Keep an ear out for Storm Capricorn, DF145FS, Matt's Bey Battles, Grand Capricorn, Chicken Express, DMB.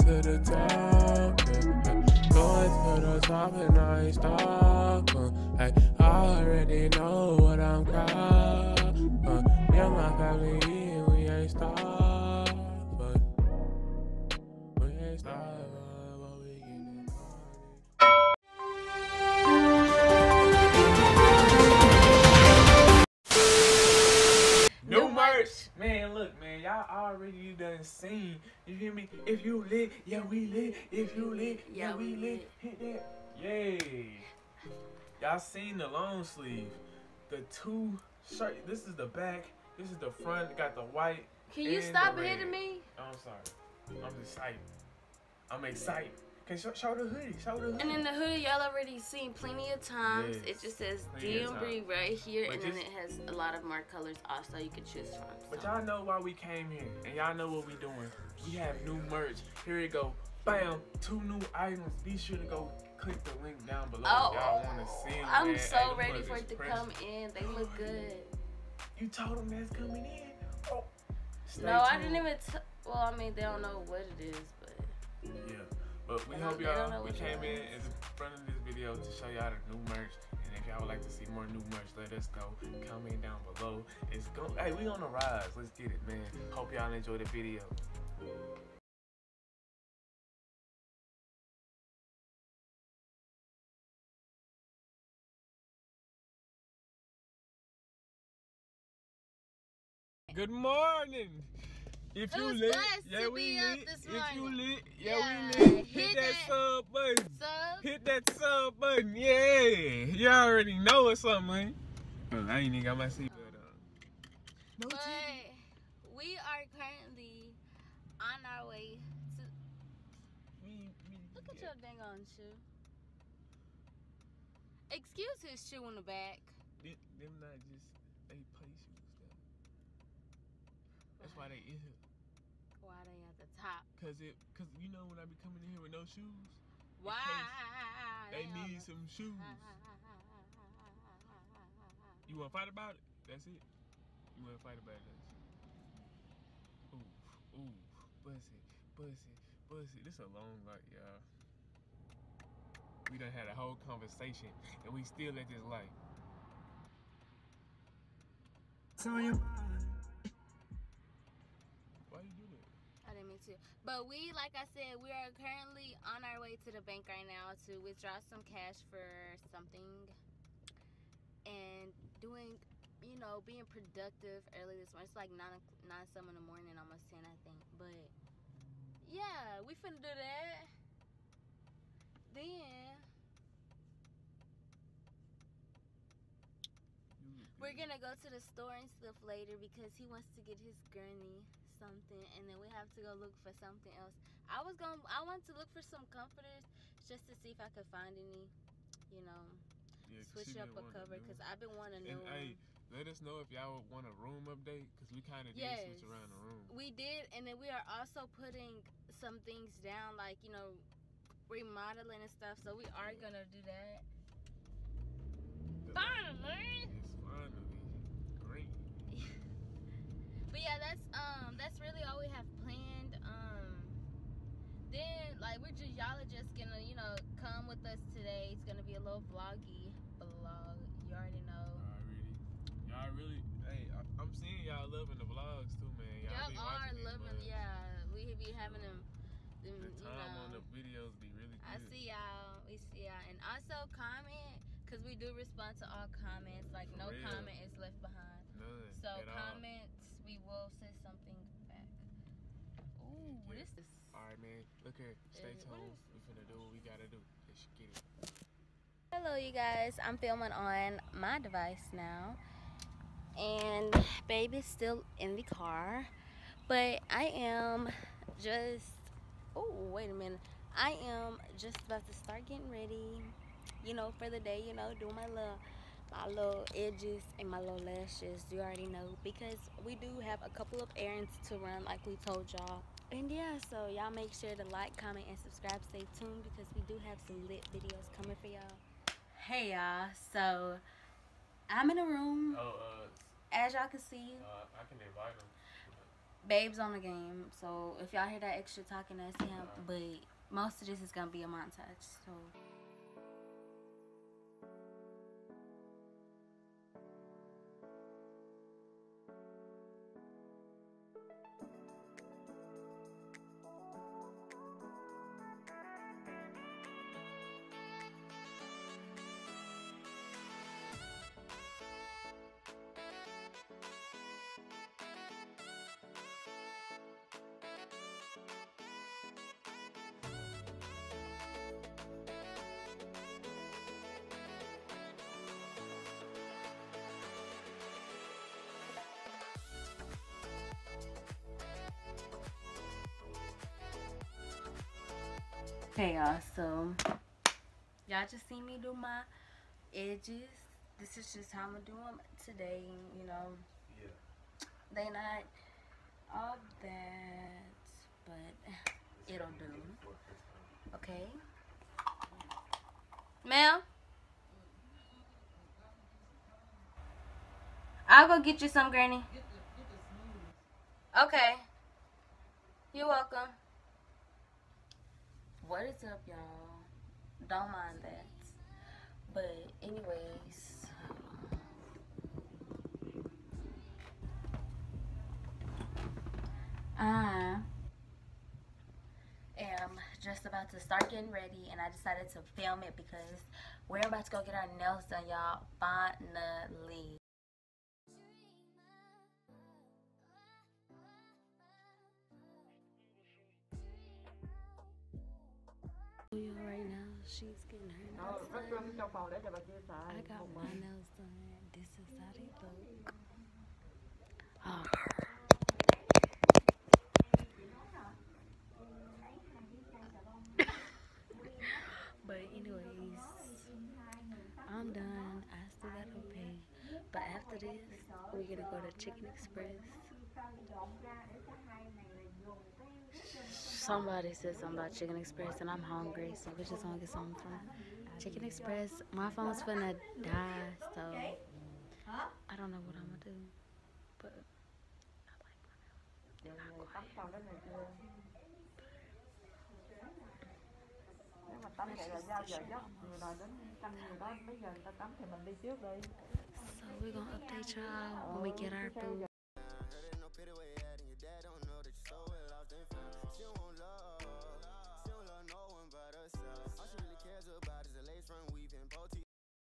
to the top, yeah. Going to the top and I ain't stopping. Hey, I already know what I'm caught. Yeah, my family and we ain't stopping. We ain't stopping. Man, look, man, y'all already done seen. You hear me? If you lit, yeah, we lit. If you lit, yeah, we lit. Hit that. Yay. Y'all seen the long sleeve. The two shirt. This is the back. This is the front. Got the white. Can you stop hitting me? Oh, I'm sorry. I'm excited. I'm excited. Okay, show the hoodie. Show the hoodie. And then the hoodie, y'all already seen plenty of times. Yes. It just says DMB right here, but then it has a lot of more colors also you can choose from. So. But y'all know why we came here, and y'all know what we doing. We have new merch. Here you go. Bam! 2 new items. Be sure to go click the link down below if y'all want to see them. I'm so ready for it to come in. They look good. You told them that's coming in? Oh. No, I didn't even. Well, I mean, they don't know what it is, but. Yeah. But we hope y'all, we came in at the front of this video to show y'all the new merch. And if y'all would like to see more new merch, let us know. Comment down below. It's go. Hey, we on the rise. Let's get it, man. Hope y'all enjoy the video. Good morning. If you lit, yeah we lit. If you lit, yeah we lit. Hit that sub button. Hit that sub button. Yeah. You already know it's something. But I ain't even got my seatbelt on. But we are currently on our way to. Look at your dang on shoe. Excuse his shoe in the back. Them not just they play shoes though. That's why they in here. Why they at the top? Cause you know when I be coming in here with no shoes. Why? They need some shoes. You wanna fight about it? That's it. You wanna fight about it? Ooh, ooh, bust it, bust it, bust it. This a long light, y'all. We done had a whole conversation and we still at this light. So you. But we, like I said, we are currently on our way to the bank right now to withdraw some cash for something and doing, you know, being productive early this morning. It's like 9 some in the morning, almost 10, I think. But yeah, we finna do that. Then we're gonna go to the store and stuff later because he wants to get his granny something, and then we have to go look for something else. I want to look for some comforters just to see if I could find any, you know, yeah, switch up a cover because I've been wanting to know. Hey, let us know if y'all want a room update because we kind of did switch around the room. We did, and then we are also putting some things down, like, you know, remodeling and stuff. So we are gonna do that. Finally. But yeah, that's really all we have planned. Then like y'all are just gonna, you know, come with us today. It's gonna be a little vloggy vlog. You already know. Y'all really. Hey, I'm seeing y'all loving the vlogs too, man. Y'all are loving. Yeah, we be having them. The time, you know, on the videos be really good. I see y'all. We see y'all, and also comment because we do respond to all comments. Like no comment is left behind. None. So comments. We will say something back. Ooh, what is this? Alright, man. Look here. Stay tuned. We're gonna do what we gotta do. Let's get it. Hello, you guys. I'm filming on my device now. And baby's still in the car. But I am just. Oh, wait a minute. I am just about to start getting ready, you know, for the day, you know, doing my little. My little edges and my little lashes, you already know, because we do have a couple of errands to run like we told y'all. And yeah, so y'all make sure to like, comment, and subscribe. Stay tuned because we do have some lit videos coming for y'all. Hey y'all, so I'm in a room. As y'all can see. I can invite them. Babe's on the game, so if y'all hear that extra talking, that's him. But most of this is gonna be a montage, so. Okay, y'all, so y'all just seen me do my edges. This is just how I'm gonna do them today, you know. Yeah. They not all that, but it'll do. Okay. Ma'am? I'll go get you some, Granny. Okay. You're welcome. What is up, y'all? Don't mind that. But anyways, I am just about to start getting ready, and I decided to film it because we're about to go get our nails done, y'all, finally. Right now, she's getting her nails done. I got my nails done. This is how they look. Oh. But anyways, I'm done. I still got to pay. But after this, we're going to go to Chicken Express. Somebody said something about Chicken Express, and I'm hungry, so we're just gonna get something from Chicken Express. My phone's finna die, so I don't know what I'm gonna do. But I like my nails. So we're gonna update y'all when we get our food. She don't love no one but herself. All she really cares about is the lace front weaving.